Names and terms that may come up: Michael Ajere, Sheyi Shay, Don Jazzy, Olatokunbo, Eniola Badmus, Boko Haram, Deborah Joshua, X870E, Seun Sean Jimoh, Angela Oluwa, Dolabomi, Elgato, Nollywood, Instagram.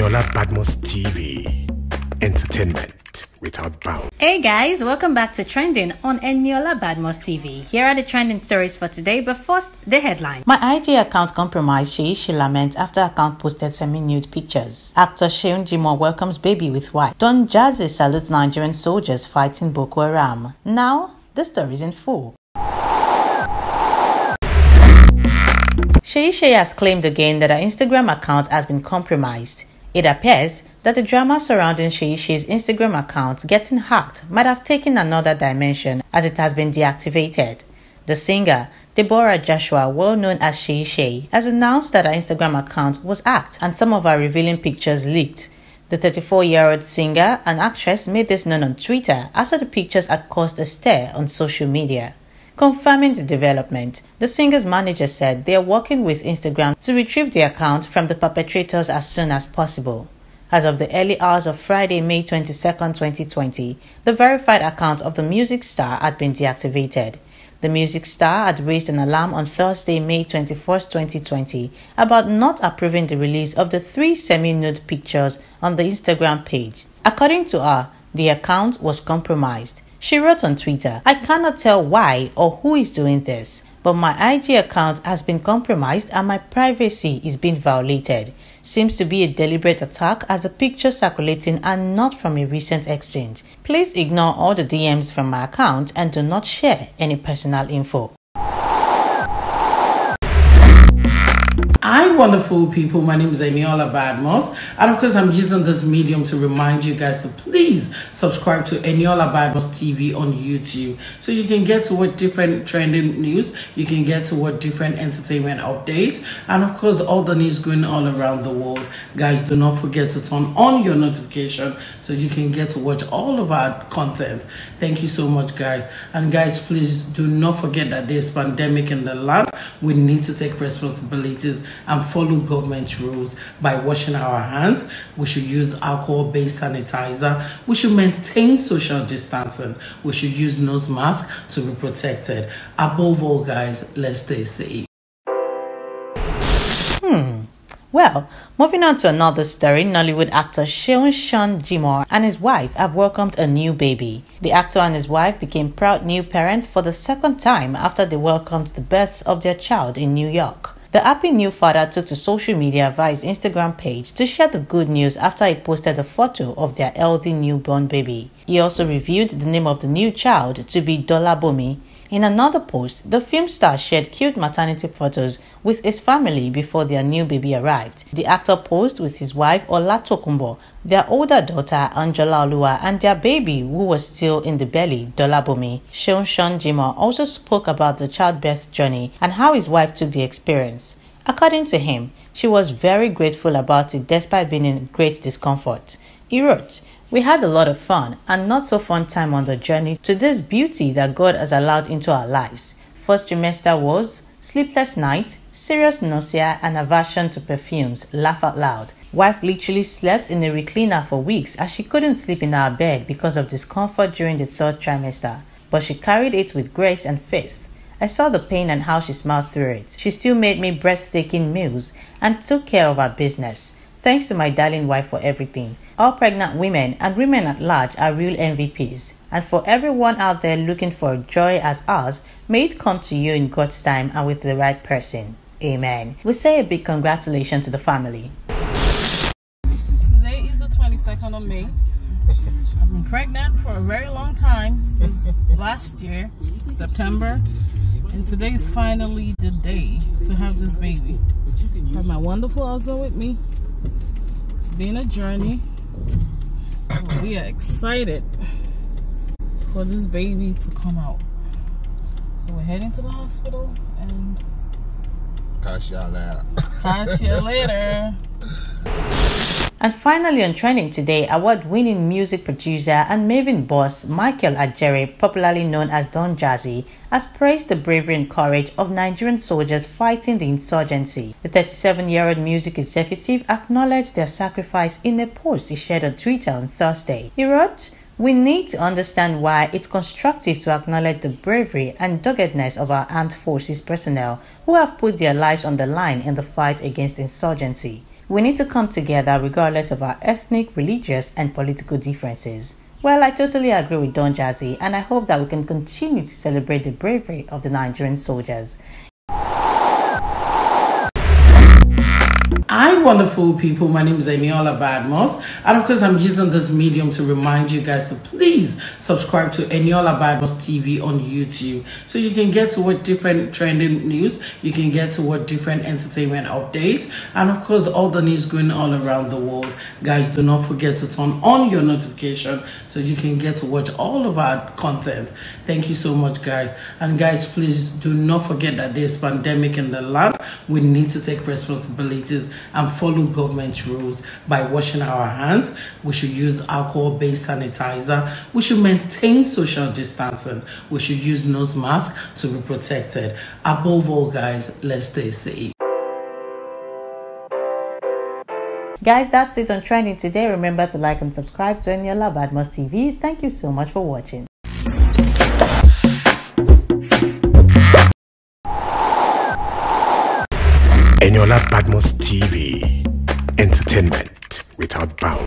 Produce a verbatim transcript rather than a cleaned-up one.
Eniola Badmus T V, entertainment without bounds. Hey guys, welcome back to Trending on Eniola Badmus T V. Here are the trending stories for today, but first, the headline. My I G account compromised, Sheyi Shay laments after account posted semi-nude pictures. Actor Seun Sean Jimoh welcomes baby with wife. Don Jazzy salutes Nigerian soldiers fighting Boko Haram. Now, the stories in full. Sheyi Shay has claimed again that her Instagram account has been compromised. It appears that the drama surrounding Sheyi Shay's Instagram account getting hacked might have taken another dimension as it has been deactivated. The singer, Deborah Joshua, well known as Sheyi Shay, has announced that her Instagram account was hacked and some of her revealing pictures leaked. The thirty-four-year-old singer and actress made this known on Twitter after the pictures had caused a stir on social media. Confirming the development, the singer's manager said they are working with Instagram to retrieve the account from the perpetrators as soon as possible. As of the early hours of Friday, May twenty-second, twenty twenty, the verified account of the music star had been deactivated. The music star had raised an alarm on Thursday, May twenty-first, twenty twenty, about not approving the release of the three semi-nude pictures on the Instagram page. According to her, the account was compromised. She wrote on Twitter, "I cannot tell why or who is doing this, but my I G account has been compromised and my privacy is being violated. Seems to be a deliberate attack as the pictures circulating are not from a recent exchange. Please ignore all the D Ms from my account and do not share any personal info." Hi wonderful people, my name is Eniola Badmus, and of course I'm using this medium to remind you guys to please subscribe to Eniola Badmus T V on YouTube so you can get to what different trending news, you can get to what different entertainment updates, and of course all the news going all around the world. Guys, do not forget to turn on your notification so you can get to watch all of our content. Thank you so much guys, and guys please do not forget that there's pandemic in the land. We need to take responsibilities and follow government rules by washing our hands. We should use alcohol-based sanitizer. We should maintain social distancing. We should use nose masks to be protected. Above all, guys, let's stay safe. Hmm. Well, moving on to another story, Nollywood actor Seun Sean Jimoh and his wife have welcomed a new baby. The actor and his wife became proud new parents for the second time after they welcomed the birth of their child in New York. The happy new father took to social media via his Instagram page to share the good news after he posted a photo of their healthy newborn baby. He also revealed the name of the new child to be Dolabomi. In another post, the film star shared cute maternity photos with his family before their new baby arrived. The actor posed with his wife Olatokunbo, their older daughter Angela Oluwa, and their baby who was still in the belly, Dolabomi. Seun Sean Jimoh also spoke about the childbirth journey and how his wife took the experience. According to him, she was very grateful about it despite being in great discomfort. He wrote, "We had a lot of fun and not so fun time on the journey to this beauty that God has allowed into our lives. First trimester was sleepless nights, serious nausea and aversion to perfumes, laugh out loud. Wife literally slept in a recliner for weeks as she couldn't sleep in our bed because of discomfort during the third trimester, but she carried it with grace and faith. I saw the pain and how she smiled through it. She still made me breathtaking meals and took care of our business. Thanks to my darling wife for everything. All pregnant women and women at large are real M V Ps. And for everyone out there looking for joy as ours, may it come to you in God's time and with the right person. Amen." We say a big congratulations to the family. Today is the twenty-second of May. I've been pregnant for a very long time, since last year, September. And today is finally the day to have this baby. I have my wonderful husband with me. It's been a journey. We are excited for this baby to come out. So we're heading to the hospital and catch y'all later. Catch you later. And finally on Trending today, award-winning music producer and Maven boss Michael Ajere, popularly known as Don Jazzy, has praised the bravery and courage of Nigerian soldiers fighting the insurgency. The thirty-seven-year-old music executive acknowledged their sacrifice in a post he shared on Twitter on Thursday. He wrote, "We need to understand why it's constructive to acknowledge the bravery and doggedness of our armed forces personnel who have put their lives on the line in the fight against insurgency. We need to come together regardless of our ethnic, religious, and political differences. Well, I totally agree with Don Jazzy, and I hope that we can continue to celebrate the bravery of the Nigerian soldiers. Hi, wonderful people. My name is Eniola Badmus, and of course, I'm using this medium to remind you guys to please subscribe to Eniola Badmus T V on YouTube, so you can get to what different trending news, you can get to what different entertainment updates, and of course, all the news going all around the world. Guys, do not forget to turn on your notification so you can get to watch all of our content. Thank you so much, guys. And guys, please do not forget that there's pandemic in the land. We need to take responsibilities and follow government rules by washing our hands. We should use alcohol-based sanitizer. We should maintain social distancing. We should use nose masks to be protected. Above all, guys, let's stay safe. Guys, that's it on trending today. Remember to like and subscribe to Eniola Badmus T V. Thank you so much for watching. Eniola Badmus T V, entertainment without bounds.